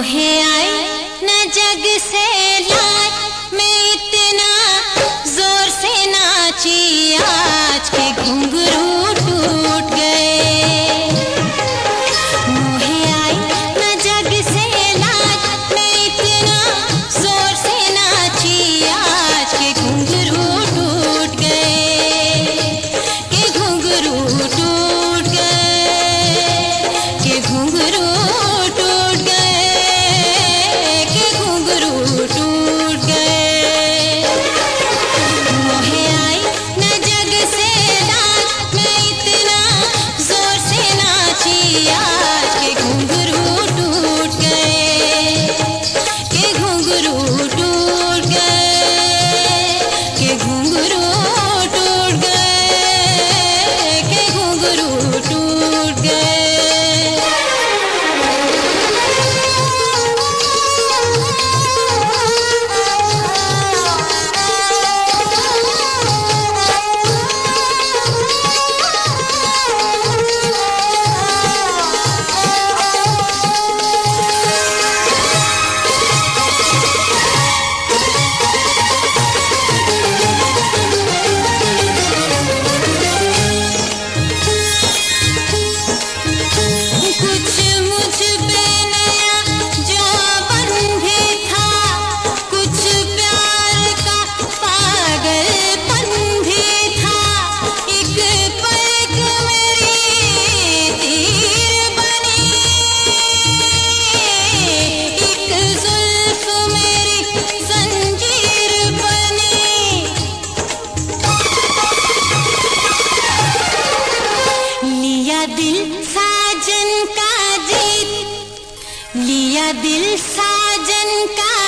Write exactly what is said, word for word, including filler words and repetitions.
मोहे आई न जग से लाज मैं इतना जोर से नाची आज के घुंघरू टूट गए। मोहे आई न जग से लाज मैं इतना जोर से नाची आज के घुंघरू टूट गए के घुंघरू टूट गए के घुंघरू दिल साजन का जीत लिया दिल साजन का